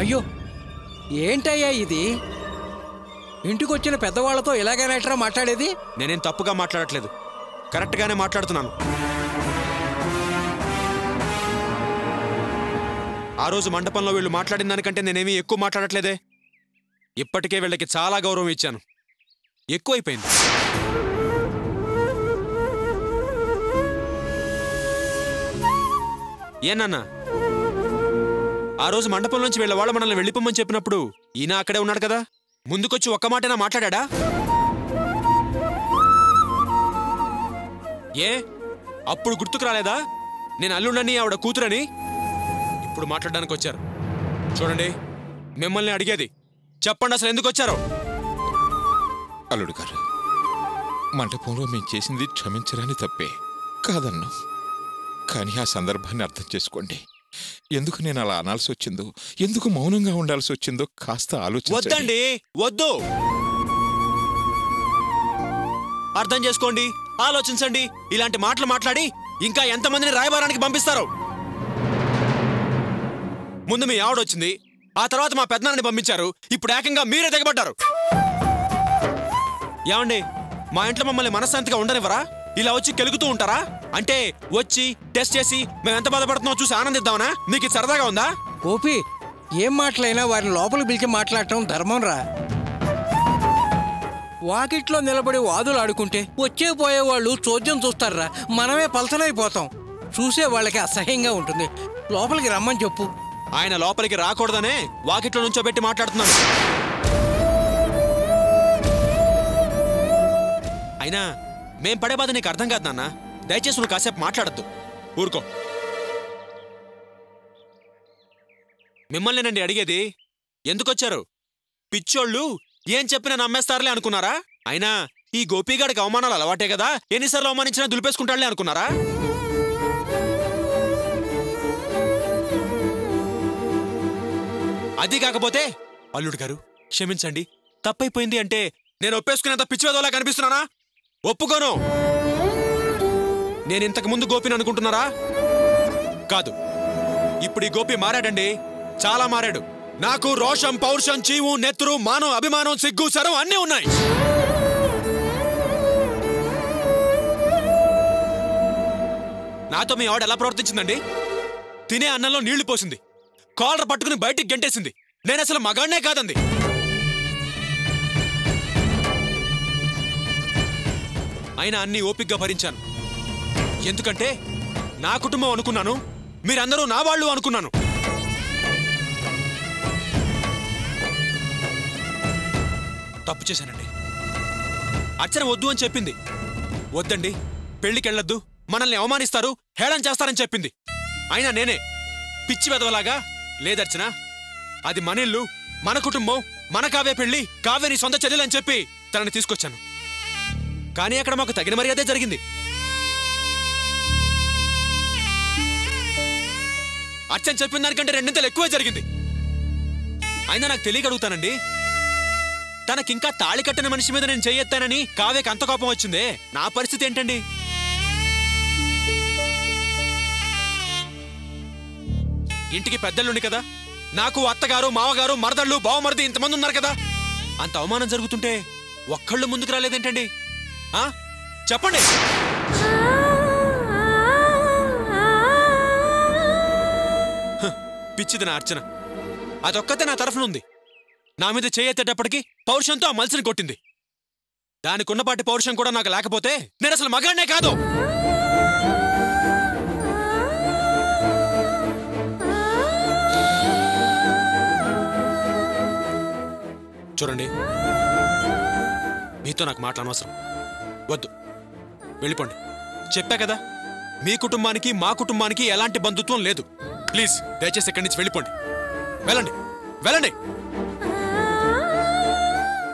అయ్యో ఏంటయ్యా ఇది ఇంటికొచ్చిన పెద్దవాళ్ళతో ఇలాగనేట్రా మాట్లాడేది? నేనేం తప్పుగా మాట్లాడట్లేదు, కరెక్ట్ గానే మాట్లాడుతున్నాను. ఆ రోజు మండపంలో వీళ్ళు మాట్లాడిన దానికంటే నేనేమీ ఎక్కువ మాట్లాడట్లేదే. ఇప్పటికే వీళ్ళకి చాలా గౌరవం ఇచ్చాను, ఎక్కువైపోయింది. ఏనన్నా ఆ రోజు మండపం నుంచి వీళ్ళ వాళ్ళు మనల్ని వెళ్ళిపోమని చెప్పినప్పుడు ఈయన అక్కడే ఉన్నాడు కదా, ముందుకొచ్చి ఒక్క మాటనా మాట్లాడా? ఏ అప్పుడు గుర్తుకు రాలేదా నేను అల్లుండని ఆవిడ కూతురని? ఇప్పుడు మాట్లాడడానికి వచ్చారు. చూడండి, మిమ్మల్ని అడిగేది చెప్పండి అసలు ఎందుకు వచ్చారో. అల్లుడు గారు, మంటపంలో మేము చేసింది క్షమించరాని తప్పే కాదన్నా, కానీ ఆ సందర్భాన్ని అర్థం చేసుకోండి. ఎందుకు నేను అలా అనాల్సి వచ్చిందో, ఎందుకు మౌనంగా ఉండాల్సి వచ్చిందో కాస్త ఆలోచించండి. వద్దు, అర్థం చేసుకోండి, ఆలోచించండి. ఇలాంటి మాటలు మాట్లాడి ఇంకా ఎంతమందిని రాయబారానికి పంపిస్తారు? ముందు మీ ఆవిడొచ్చింది, ఆ తర్వాత మా పెద్దనాన్నని పంపించారు, ఇప్పుడు ఏకంగా మీరే తెగబడ్డారు. ఏమండి, మా ఇంట్లో మమ్మల్ని మనశ్శాంతిగా ఉండనివ్వరా? ఇలా వచ్చి కెలుగుతూ ఉంటారా? అంటే వచ్చి టెస్ట్ చేసి మేము ఎంత బాధపడుతున్నామో చూసి ఆనందిద్దామనా? మీకు ఇది సరదాగా ఉందా? గోపి, ఏం మాట్లాడినా వారిని లోపలికి పిలిచి మాట్లాడటం ధర్మం రా. వాకిట్లో నిలబడి వాదులు ఆడుకుంటే వచ్చే పోయేవాళ్ళు చోద్యం చూస్తారా, మనమే పలసనైపోతాం. చూసే వాళ్ళకి అసహ్యంగా ఉంటుంది. లోపలికి రమ్మని చెప్పు. ఆయన లోపలికి రాకూడదనే వాకిట్లో నుంచో పెట్టి మాట్లాడుతున్నాను. అయినా మేం పడే బాధ నీకు అర్థం కాదు నాన్న. దయచేసి నువ్వు కాసేపు మాట్లాడద్దు, ఊరుకో. మిమ్మల్నేనండి అడిగేది, ఎందుకొచ్చారు? పిచ్చోళ్ళు ఏం చెప్పినా నమ్మేస్తారులే అనుకున్నారా? అయినా ఈ గోపిగాడికి అవమానాలు అలవాటే కదా, ఎన్నిసార్లు అవమానించినా దులిపేసుకుంటాడులే అనుకున్నారా? అది కాకపోతే అల్లుడు గారు క్షమించండి, తప్పైపోయింది అంటే నేను ఒప్పేసుకునేంత పిచ్చివేదోలా కనిపిస్తున్నానా? ఒప్పుకోను. నేను ఇంతకు ముందు గోపిని అనుకుంటున్నారా? కాదు, ఇప్పుడు ఈ గోపి మారాడండి, చాలా మారాడు. నాకు రోషం, పౌరుషం, చీవు, నెత్తురు, మానం, అభిమానం, సిగ్గు, సరం అన్నీ ఉన్నాయి. నాతో మీ ఆవిడ ఎలా ప్రవర్తించిందండి? తినే అన్నంలో నీళ్లు పోసింది, కాలర్ పట్టుకుని బయటికి గెంటేసింది. నేను అసలు మగాడినే కాదండి. అయినా అన్నీ ఓపికగా భరించాను, ఎందుకంటే నా కుటుంబం అనుకున్నాను, మీరందరూ నా వాళ్ళు అనుకున్నాను. తప్పు చేశానండి. అర్చన వద్దు అని చెప్పింది, వద్దండి పెళ్లికెళ్ళొద్దు, మనల్ని అవమానిస్తారు, హేళన చేస్తారని చెప్పింది. అయినా నేనే పిచ్చి వెదవలాగా, లేదర్చన అది మన ఇల్లు, మన కుటుంబం, మన కావే పెళ్లి, కావే నీ సొంత చెల్లెలని చెప్పి తనని తీసుకొచ్చాను. కానీ అక్కడ మాకు తగిన మర్యాదే జరిగింది. అచ్చని చెప్పిన దానికంటే రెండింతలు ఎక్కువే జరిగింది. అయినా నాకు తెలియక అడుగుతానండి, తనకింకా తాళి కట్టిన మనిషి మీద నేను చేయెత్తానని కావేకి అంత కోపం వచ్చిందే, నా పరిస్థితి ఏంటండి? ఇంటికి పెద్దలుండి కదా, నాకు అత్తగారు, మామగారు, మరదళ్ళు, బావమరిది ఇంతమంది ఉన్నారు కదా. అంత అవమానం జరుగుతుంటే ఒక్కళ్ళు ముందుకు రాలేదేంటండి? చెప్పండి. పిచ్చిది నా అర్చన, అదొక్కతే నా తరఫున ఉంది. నా మీద చేయెత్తేటప్పటికి పౌరుషంతో ఆ మలిసిని కొట్టింది. దానికున్నపాటి పౌరుషం కూడా నాకు లేకపోతే నేను అసలు మగాడినే కాదు. చూడండి, మీతో నాకు మాట్లాడనవసరం, వద్దు, వెళ్ళిపోండి. చెప్పా కదా, మీ కుటుంబానికి మా కుటుంబానికి ఎలాంటి బంధుత్వం లేదు. ప్లీజ్ దయచేసి ఇక్కడి నుంచి వెళ్ళిపోండి. వెళ్ళండి, వెళ్ళండి.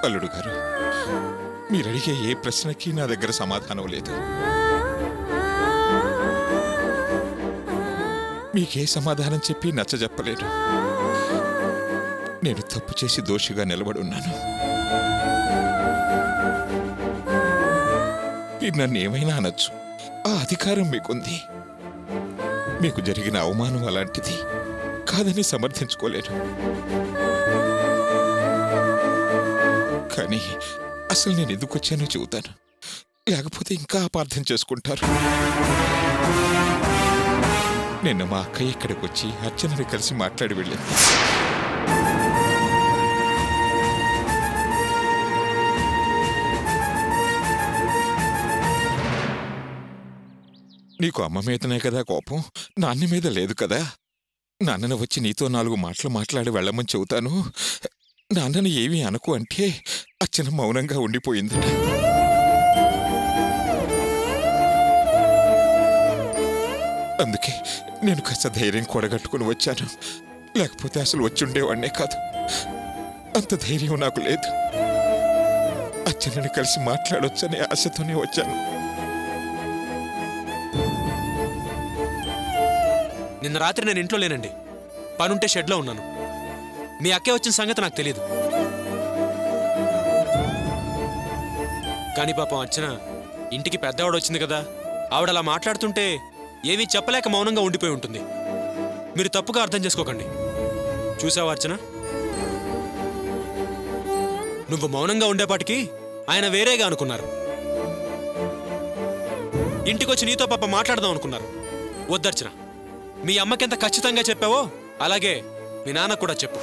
అల్లుడు గారు, మీరు అడిగే ఏ ప్రశ్నకి నా దగ్గర సమాధానం లేదు. మీకే సమాధానం చెప్పి నచ్చజెప్పలేను. నేను తప్పు చేసి దోషిగా నిలబడి ఉన్నాను. నన్ను ఏమైనా అనొచ్చు, ఆ అధికారం మీకుంది. మీకు జరిగిన అవమానం అలాంటిది కాదని సమర్థించుకోలేను. కానీ అసలు నేను ఎందుకు వచ్చానో చెబుతాను, లేకపోతే ఇంకా అపార్థం చేసుకుంటారు. నిన్న మా అక్కయ్య ఇక్కడికి వచ్చి అర్చనని కలిసి మాట్లాడి వెళ్ళింది. నీకు అమ్మ మీదనే కదా కోపం, నాన్న మీద లేదు కదా. నాన్నను వచ్చి నీతో నాలుగు మాటలు మాట్లాడి వెళ్ళమని చెబుతాను, నాన్నను ఏమీ అనుకు అంటే అర్చన మౌనంగా ఉండిపోయింది. అందుకే నేను కాస్త ధైర్యం కూడగట్టుకుని వచ్చాను, లేకపోతే అసలు వచ్చి ఉండేవాడినే కాదు. అంత ధైర్యం నాకు లేదు. అర్చనని కలిసి మాట్లాడొచ్చనే ఆశతోనే వచ్చాను. నిన్న రాత్రి నేను ఇంట్లో లేనండి, పనుంటే షెడ్లో ఉన్నాను. మీ అక్కే వచ్చిన సంగతి నాకు తెలియదు. కానీ పాపం అర్చన ఇంటికి పెద్దవాడ వచ్చింది కదా, ఆవిడ అలా మాట్లాడుతుంటే ఏమీ చెప్పలేక మౌనంగా ఉండిపోయి ఉంటుంది. మీరు తప్పుగా అర్థం చేసుకోకండి. చూసావా అర్చన, నువ్వు మౌనంగా ఉండేపాటికి ఆయన వేరేగా అనుకున్నారు. ఇంటికొచ్చి నీతో పాప మాట్లాడదాం అనుకున్నారు. వద్దర్చన, మీ అమ్మకెంత ఖచ్చితంగా చెప్పావో అలాగే మీ నాన్న కూడా చెప్పు.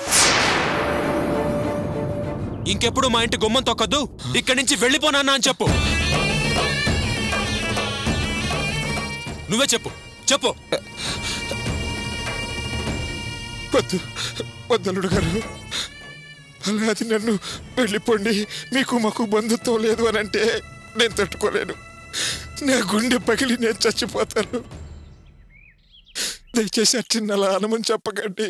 ఇంకెప్పుడు మా ఇంటి గుమ్మం తొక్కద్దు, ఇక్కడి నుంచి వెళ్ళిపోనాన్న అని చెప్పు. నువ్వే చెప్పు. చెప్పు. వద్దలుడు గారు, అలాది నన్ను వెళ్ళిపోండి, మీకు మాకు బంధుత్వం లేదు అని అంటే నేను తట్టుకోలేను. నా గుండె పగిలి నేను చచ్చిపోతాను. దయచేసి అర్చన అలా అనమని చెప్పకండి.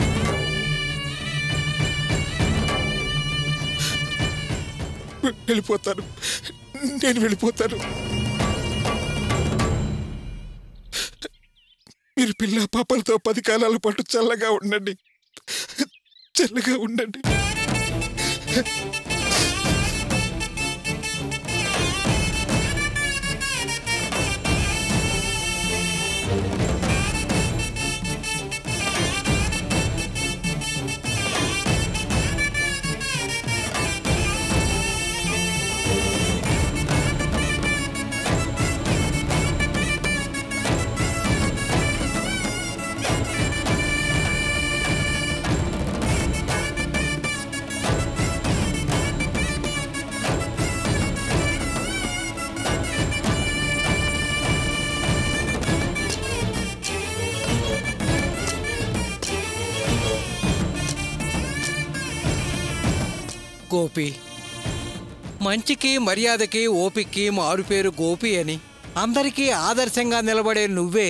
వెళ్ళిపోతాను, నేను వెళ్ళిపోతాను. మీరు పిల్ల పాపలతో 10 కాలాల పాటు చల్లగా ఉండండి, చల్లగా ఉండండి. గోపి, మంచికి మర్యాదకి ఓపికి మారుపేరు గోపి అని అందరికీ ఆదర్శంగా నిలబడే నువ్వే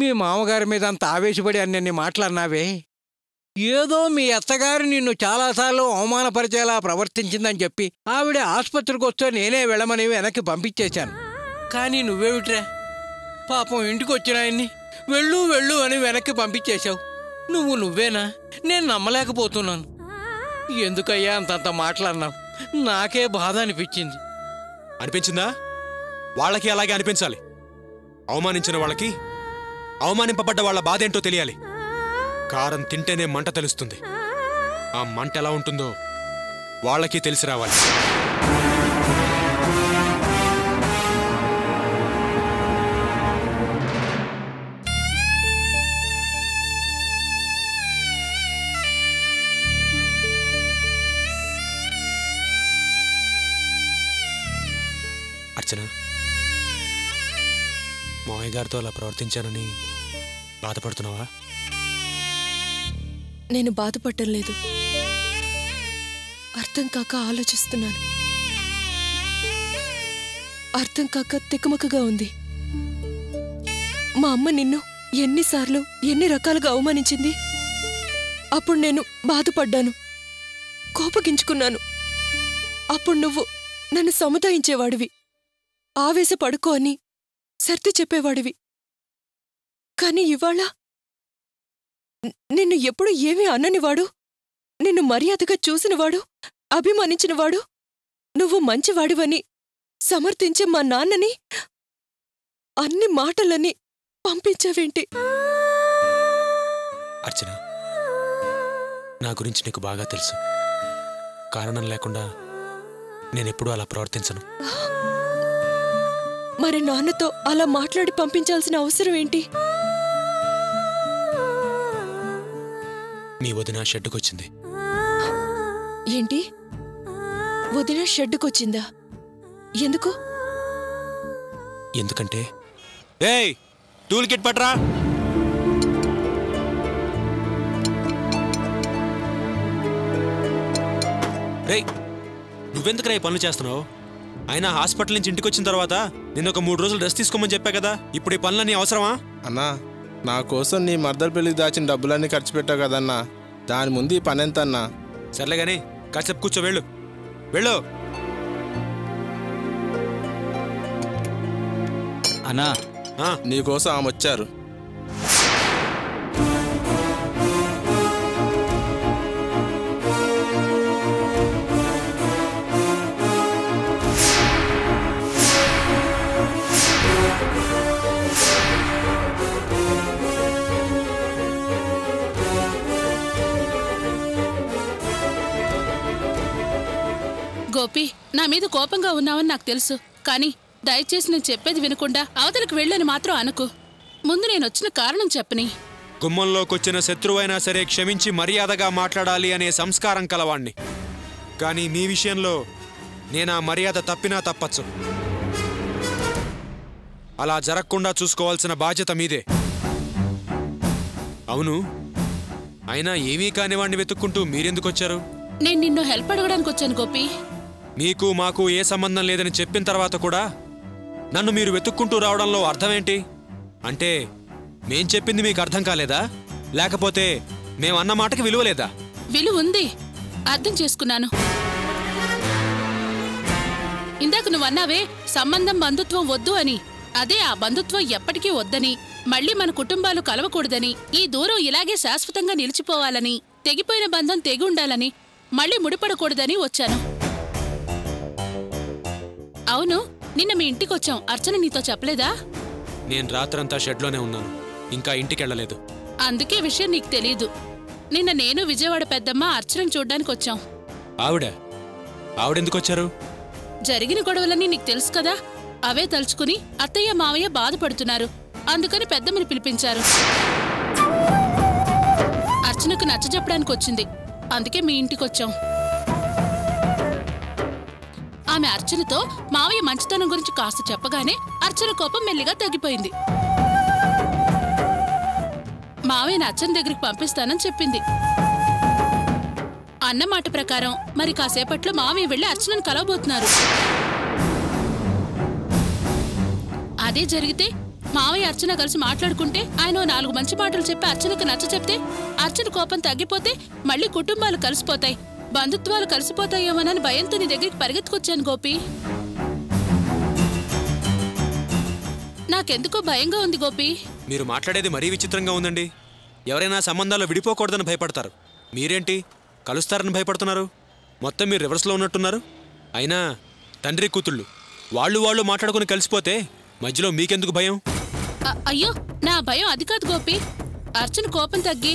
మీ మామగారి మీద అంత ఆవేశపడి అన్నన్ని మాట్లాడినావే. ఏదో మీ అత్తగారు నిన్ను చాలాసార్లు అవమానపరిచేలా ప్రవర్తించిందని చెప్పి ఆవిడ ఆసుపత్రికి వస్తే నేనే వెళ్ళమని వెనక్కి పంపించేశాను. కానీ నువ్వేమిట్రా, పాపం ఇంటికి వచ్చిన ఆయన్ని వెళ్ళు వెళ్ళు అని వెనక్కి పంపించేశావు. నువ్వేనా? నేను నమ్మలేకపోతున్నాను. ఎందుకయ్యా అంతంత మాట్లాడినావు? నాకే బాధ అనిపించింది. అనిపించిందా? వాళ్ళకి అలాగే అనిపించాలి. అవమానించిన వాళ్ళకి అవమానింపబడ్డ వాళ్ళ బాధ ఏంటో తెలియాలి. కారం తింటేనే మంట తెలుస్తుంది. ఆ మంట ఎలా ఉంటుందో వాళ్ళకి తెలిసి రావాలి. మామయ్య గారితో అలా ప్రవర్తించానని బాధపడుతున్నావా? నేను బాధపడటం లేదు, అర్థం కాక ఆలోచిస్తున్నాను. అర్థం కాక తికమకగా ఉంది. మా అమ్మ నిన్ను ఎన్నిసార్లు ఎన్ని రకాలుగా అవమానించింది. అప్పుడు నేను బాధపడ్డాను, కోపగించుకున్నాను. అప్పుడు నువ్వు నన్ను సముదాయించేవాడివి, ఆవేశపడుకో అని సర్ది చెప్పేవాడివి. కాని ఇవాళ నిన్ను ఎప్పుడు ఏమీ అననివాడు, నిన్ను మర్యాదగా చూసినవాడు, అభిమానించినవాడు, నువ్వు మంచివాడివని సమర్థించే మా నాన్నని అన్ని మాటలని పంపించావేంటి? अर्चना ना गुरिंचि नीकु बागा तेलुसु कारणं लेकुंडा नेनेप्पुडू अला प्रवर्तिंचनु मरि नान्नतो अला माट्लाडि पंपिंचाल्सिन अवसरं एंटि नी वदिना शेड्डुकोच्चिंदि ఏంటి వదిన షెడ్డుకు వచ్చిందా ఎందుకు ఎందుకంటే ఏయ్ టూల్ కిట్ పట్రా ఏయ్ నువ్వెందుకురా ఈ పనులు చేస్తున్నావ్ అయినా హాస్పిటల్ నుంచి ఇంటికి వచ్చిన తర్వాత నిన్న ఒక 3 రోజులు రెస్ట్ తీసుకోమని చెప్పా కదా ఇప్పుడు ఈ పనులన్నీ అవసరమా అన్నా నా కోసం నీ మర్దర్ పెళ్లికి దాచిన డబ్బులన్నీ ఖర్చు పెట్టావు కదా అన్నా దాని ముందు ఈ పని ఎంత అన్నా సర్లే గానీ కాసేపు కూర్చో వెళ్ళు వెళ్ళు అన్నా నీకోసం ఆమె వచ్చారు గోపి నా మీద కోపంగా ఉన్నావని నాకు తెలుసు కానీ దయచేసి నేను చెప్పేది వినకుండా అవతలకు వెళ్ళని మాత్రం అనుకు ముందు నేను వచ్చిన కారణం చెప్పని గుమ్మంలోకి వచ్చిన శత్రువైనా సరే క్షమించి మర్యాదగా మాట్లాడాలి అనే సంస్కారం కలవాణ్ణి కానీ మీ విషయంలో నేను ఆ మర్యాద తప్పినా తప్పచ్చు అలా జరగకుండా చూసుకోవాల్సిన బాధ్యత మీదే అవును అయినా ఏమీ కానివాణ్ణి వెతుక్కుంటూ మీరెందుకు వచ్చారు నేను నిన్ను హెల్ప్ అడగడానికి వచ్చాను గోపి నీకు మాకు ఏ సంబంధం లేదని చెప్పిన తర్వాత కూడా నన్ను మీరు వెతుక్కుంటూ రావడంలో అర్థమేంటి అంటే మేం చెప్పింది మీకు అర్థం కాలేదా లేకపోతే మేము అన్న మాటకి విలువ లేదా విలువ ఉంది అర్థం చేసుకున్నాను ఇందాక నువ్వు అన్నావే సంబంధం బంధుత్వం వద్దు అని అదే ఆ బంధుత్వం ఎప్పటికీ వద్దని మళ్ళీ మన కుటుంబాలు కలవకూడదని ఈ దూరం ఇలాగే శాశ్వతంగా నిలిచిపోవాలని తెగిపోయిన బంధం తెగి ఉండాలని మళ్ళీ ముడిపడకూడదని వచ్చాను అవును నిన్న మీ ఇంటికి వచ్చాం అర్చన నీతో చెప్పలేదా నేను రాత్రంతా షెడ్లోనే ఉన్నాను ఇంకా ఇంటికి వెళ్ళలేదు అందుకే విషయం నీకు తెలియదు నిన్న నేను విజయవాడ పెద్దమ్మ అర్చనని చూడడానికి వచ్చాం ఆవిడ ఎందుకు వచ్చారు జరిగిన గొడవలన్నీ నీకు తెలుసు కదా అవే తలుచుకుని అత్తయ్య మావయ్య బాధపడుతున్నారు అందుకని పెద్దమ్మని పిలిపించారు అర్చనకు నచ్చ చెప్పడానికి వచ్చింది అందుకే మీ ఇంటికి వచ్చాం ఆమె అర్చనతో మావయ్య మంచితనం గురించి కాస్త చెప్పగానే అర్చన కోపం మెల్లిగా తగ్గిపోయింది మావయ్యని అర్చన దగ్గరికి పంపిస్తానని చెప్పింది అన్నమాట ప్రకారం మరి కాసేపట్లో మావయ్య వెళ్ళి అర్చనను కలవబోతున్నారు అదే జరిగితే మావయ్య అర్చన కలిసి మాట్లాడుకుంటే ఆయన 4 మంచి మాటలు చెప్పి అర్చనకు నచ్చ చెప్తే అర్చన కోపం తగ్గిపోతే మళ్ళీ కుటుంబాలు కలిసిపోతాయి బంధుత్వాలు కలిసిపోతాయేమోనని భయంతో నీ దగ్గరికి పరిగెత్తుకొచ్చాను గోపి నాకెందుకో భయంగా ఉంది గోపి మీరు మాట్లాడేది మరీ విచిత్రంగా ఉందండి ఎవరైనా సంబంధాల్లో విడిపోకూడదని భయపడతారు మీరేంటి కలుస్తారని భయపడుతున్నారు మొత్తం మీరు రివర్స్లో ఉన్నట్టున్నారు అయినా తండ్రి కూతుళ్ళు వాళ్ళు వాళ్ళు మాట్లాడుకుని కలిసిపోతే మధ్యలో మీకెందుకు భయం అయ్యో నా భయం అది కాదు గోపి అర్చన కోపం తగ్గి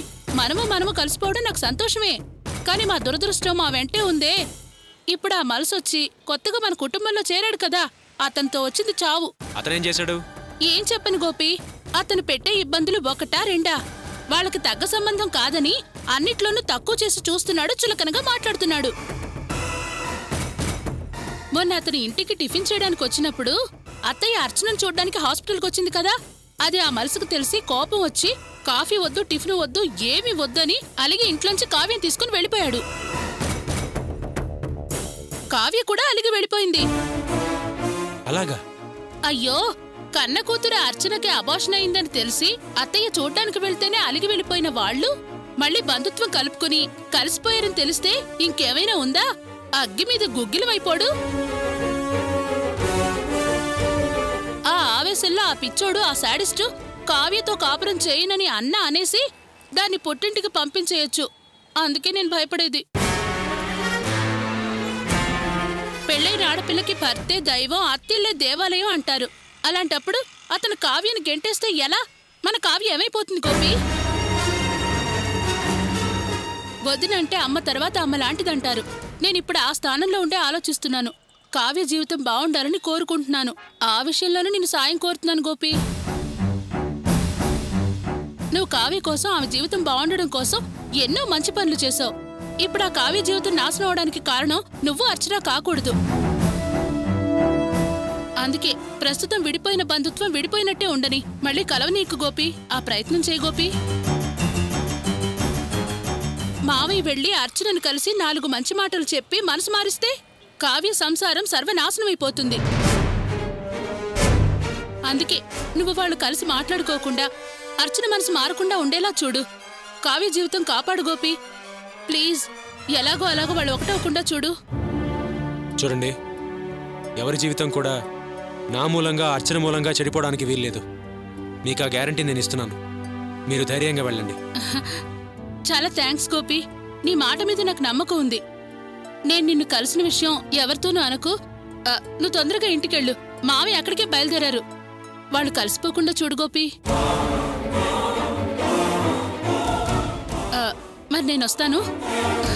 మనము కలిసిపోవడం నాకు సంతోషమే కానీ మా దురదృష్టం మా వెంటే ఉందే ఇప్పుడు ఆ మనసొచ్చి కొత్తగా మన కుటుంబంలో చేరాడు కదా అతనితో వచ్చింది చావు అతనేం చేశాడు ఏం చెప్పను గోపి అతను పెట్టే ఇబ్బందులు 1-2 వాళ్ళకి తగ్గ సంబంధం కాదని అన్నిట్లోనూ తక్కువ చేసి చూస్తున్నాడు చులకనగా మాట్లాడుతున్నాడు మొన్న అతను ఇంటికి టిఫిన్ చేయడానికి వచ్చినప్పుడు అత్తయ్య అర్చనను చూడడానికి హాస్పిటల్కి వచ్చింది కదా అది ఆ మనసుకు తెలిసి కోపం వచ్చి కాఫీ వద్దు టిఫిన్ వద్దు ఏమీ వద్దని అలిగి ఇంట్లోంచి కావ్యం తీసుకుని వెళ్ళిపోయాడు కావ్య కూడా అలిగి వెళ్ళిపోయింది అలాగా అయ్యో కన్న కూతురు అర్చనకి అబార్షన్ అయిందని తెలిసి అత్తయ్య చూడడానికి వెళ్తేనే అలిగి వెళ్ళిపోయిన వాళ్ళు మళ్ళీ బంధుత్వం కలుపుకుని కలిసిపోయారని తెలిస్తే ఇంకేమైనా ఉందా అగ్గి మీద గుగ్గిలమైపోడు ఆ ఆవేశంలో ఆ పిచ్చోడు ఆ శాడిస్టు కావ్యతో కాపురం చేయనని అన్న అనేసి దాన్ని పొట్టింటికి పంపించేయచ్చు అందుకే నేను భయపడేది పెళ్ళైన ఆడపిల్లకి భర్తే దైవం అత్తిల్లే దేవాలయం అంటారు అలాంటప్పుడు అతను కావ్యని గెంటేస్తే ఎలా మన కావ్య ఏమైపోతుంది గోపి వదినంటే అమ్మ తర్వాత అమ్మ లాంటిదంటారు. నేను ఇప్పుడు ఆ స్థానంలో ఉండే ఆలోచిస్తున్నాను. కావ్య జీవితం బాగుండాలని కోరుకుంటున్నాను. ఆ విషయంలోనే నిన్ను సాయం కోరుతున్నాను గోపి. నువ్వు కావ్య కోసం ఆమె జీవితం బాగుండడం కోసం ఎన్నో మంచి పనులు చేసావు. ఇప్పుడు ఆ కావ్య జీవితం నాశనం అవడానికి కారణం నువ్వు అర్చన కాకూడదు. అందుకే ప్రస్తుతం విడిపోయిన బంధుత్వం విడిపోయినట్టే ఉండని మళ్ళీ కలవనీకు గోపి. ఆ ప్రయత్నం చేయి గోపి. మావయ్య వెళ్ళి అర్చనను కలిసి నాలుగు మంచి మాటలు చెప్పి మనసు మారిస్తే కావ్య సంసారం సర్వనాశనమైపోతుంది. అందుకే నువ్వు వాళ్ళు కలిసి మాట్లాడుకోకుండా అర్చన మనసు మారకుండా ఉండేలా చూడు. కావ్య జీవితం కాపాడు గోపి. ప్లీజ్ ఎలాగో అలాగో వాళ్ళు ఒకటవకుండా చూడు. చూడండి, ఎవరి జీవితం కూడా నా మూలంగా అర్చన మూలంగా చెడిపోవడానికి వీల్లేదు. మీకు ఆ గ్యారంటీ నేను ఇస్తున్నాను. మీరు ధైర్యంగా వెళ్ళండి. చాలా థ్యాంక్స్ గోపి. నీ మాట మీద నాకు నమ్మకం ఉంది. నేను నిన్ను కలిసిన విషయం ఎవరితోనూ అనుకో. నువ్వు తొందరగా ఇంటికెళ్ళు. మావి అక్కడికే బయలుదేరారు. వాళ్ళు కలిసిపోకుండా చూడు గోపి. మరి నేను వస్తాను.